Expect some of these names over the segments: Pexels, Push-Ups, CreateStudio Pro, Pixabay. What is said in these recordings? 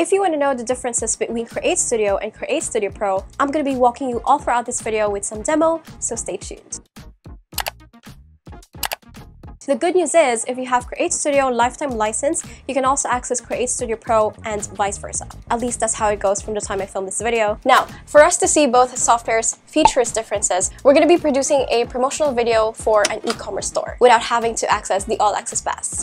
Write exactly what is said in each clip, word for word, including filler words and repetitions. If you want to know the differences between CreateStudio and CreateStudio Pro, I'm going to be walking you all throughout this video with some demo, so stay tuned. The good news is, if you have CreateStudio lifetime license, you can also access CreateStudio Pro and vice versa. At least that's how it goes from the time I filmed this video. Now, for us to see both software's features differences, we're going to be producing a promotional video for an e-commerce store without having to access the All Access Pass.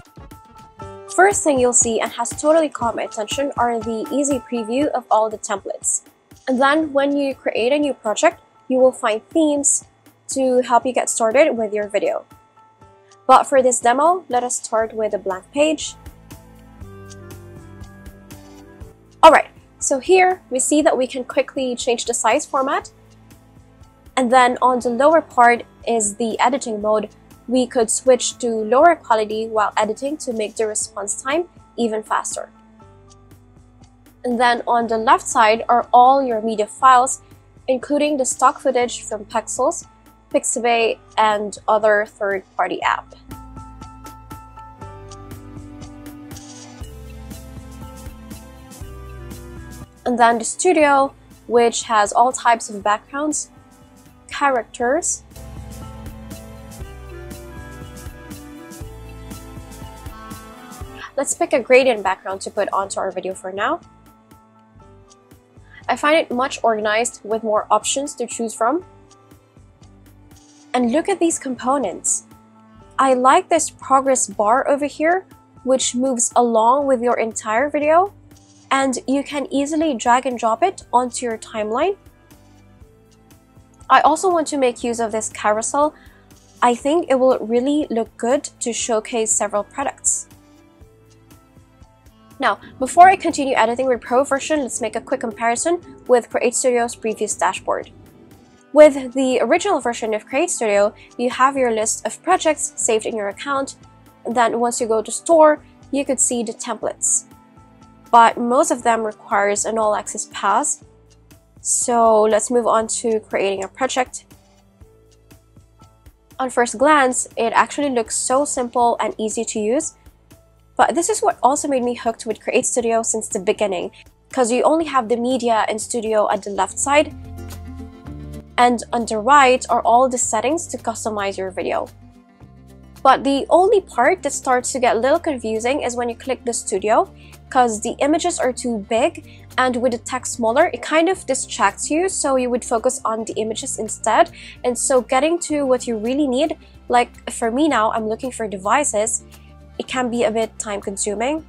First thing you'll see, and has totally caught my attention, are the easy preview of all the templates. And then when you create a new project, you will find themes to help you get started with your video. But for this demo, let us start with a blank page. Alright, so here we see that we can quickly change the size format. And then on the lower part is the editing mode. We could switch to lower quality while editing to make the response time even faster. And then on the left side are all your media files, including the stock footage from Pexels, Pixabay, and other third-party app. And then the studio, which has all types of backgrounds, characters, let's pick a gradient background to put onto our video for now. I find it much organized with more options to choose from. And look at these components. I like this progress bar over here, which moves along with your entire video, and you can easily drag and drop it onto your timeline. I also want to make use of this carousel. I think it will really look good to showcase several products. Now, before I continue editing with Pro version, let's make a quick comparison with CreateStudio's previous dashboard. With the original version of CreateStudio, you have your list of projects saved in your account, and then once you go to store, you could see the templates. But most of them requires an all-access pass, so let's move on to creating a project. On first glance, it actually looks so simple and easy to use, but this is what also made me hooked with CreateStudio since the beginning, because you only have the media and studio at the left side, and on the right are all the settings to customize your video. But the only part that starts to get a little confusing is when you click the studio, because the images are too big, and with the text smaller, it kind of distracts you, so you would focus on the images instead. And so getting to what you really need, like for me now, I'm looking for devices, it can be a bit time consuming.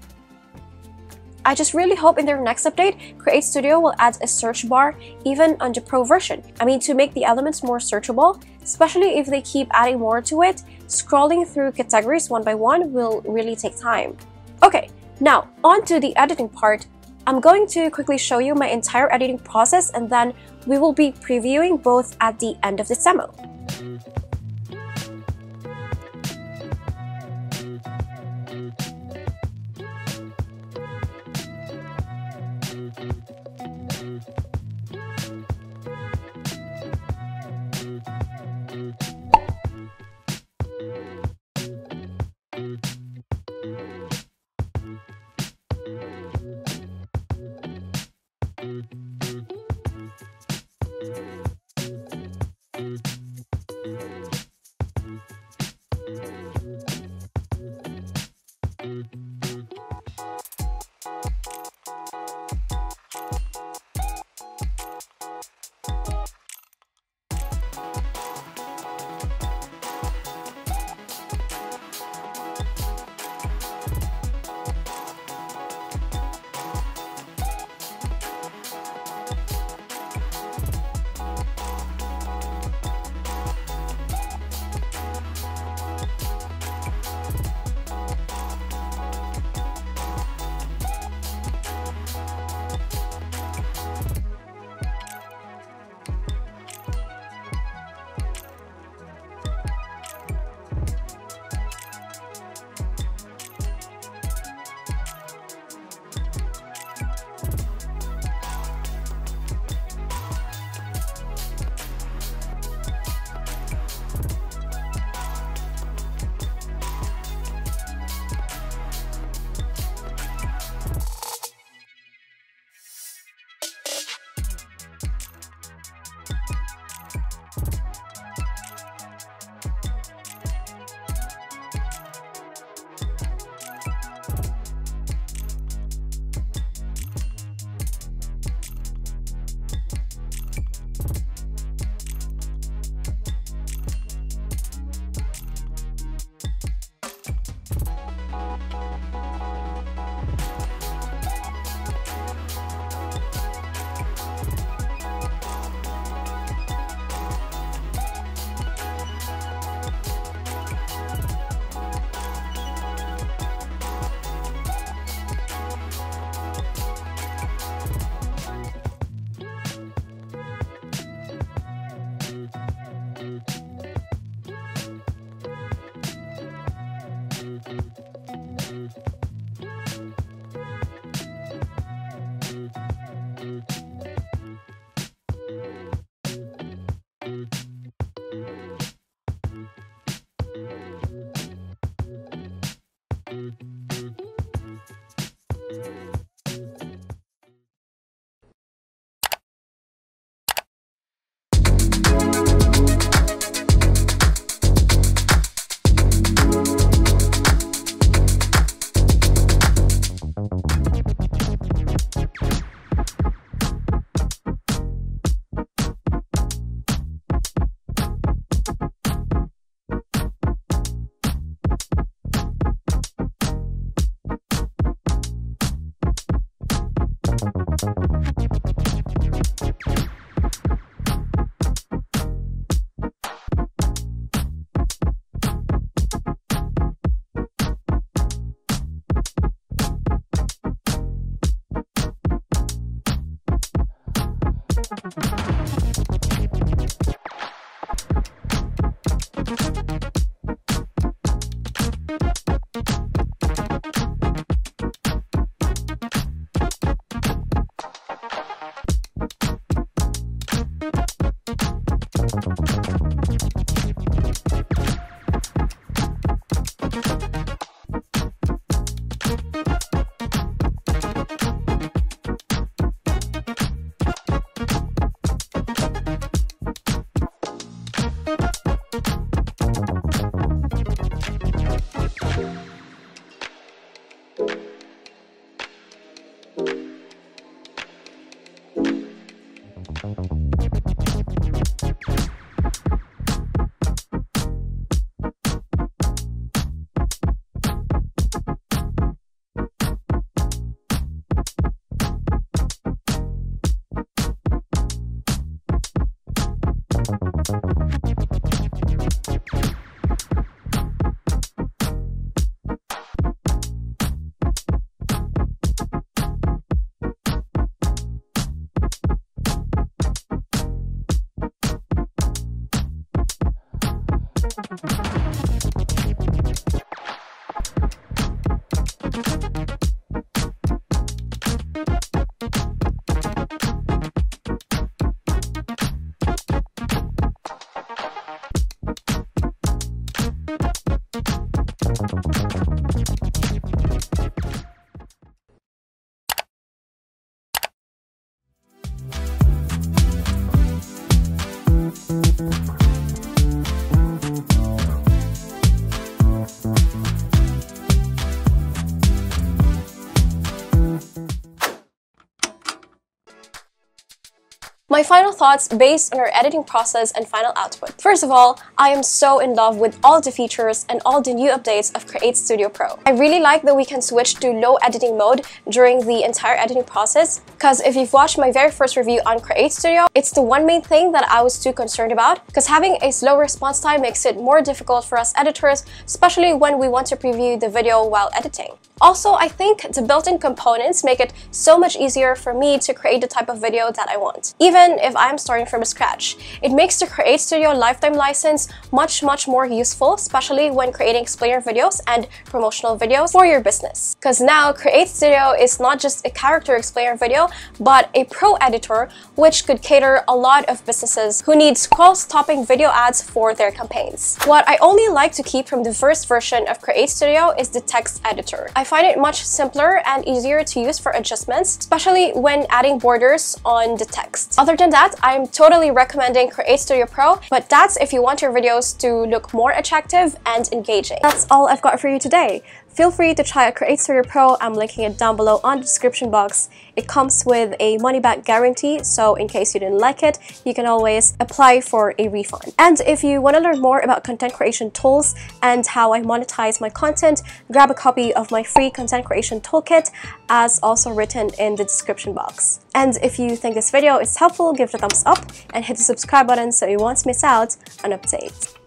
I just really hope in their next update, CreateStudio will add a search bar even on the Pro version. I mean, to make the elements more searchable, especially if they keep adding more to it, scrolling through categories one by one will really take time. Okay, now on to the editing part. I'm going to quickly show you my entire editing process, and then we will be previewing both at the end of this demo. My final thoughts based on our editing process and final output. First of all, I am so in love with all the features and all the new updates of CreateStudio Pro. I really like that we can switch to low editing mode during the entire editing process, because if you've watched my very first review on CreateStudio, it's the one main thing that I was too concerned about, because having a slow response time makes it more difficult for us editors, especially when we want to preview the video while editing. Also, I think the built-in components make it so much easier for me to create the type of video that I want, even if I'm starting from scratch. It makes the CreateStudio lifetime license much, much more useful, especially when creating explainer videos and promotional videos for your business. Because now CreateStudio is not just a character explainer video, but a pro editor, which could cater a lot of businesses who need cross-topping video ads for their campaigns. What I only like to keep from the first version of CreateStudio is the text editor. I I find it much simpler and easier to use for adjustments, especially when adding borders on the text. Other than that, I'm totally recommending CreateStudio Pro, but that's if you want your videos to look more attractive and engaging. That's all I've got for you today. Feel free to try out CreateStudio Pro. I'm linking it down below on the description box. It comes with a money-back guarantee, so in case you didn't like it, you can always apply for a refund. And if you want to learn more about content creation tools and how I monetize my content, grab a copy of my free content creation toolkit, as also written in the description box. And if you think this video is helpful, give it a thumbs up and hit the subscribe button so you won't miss out on updates.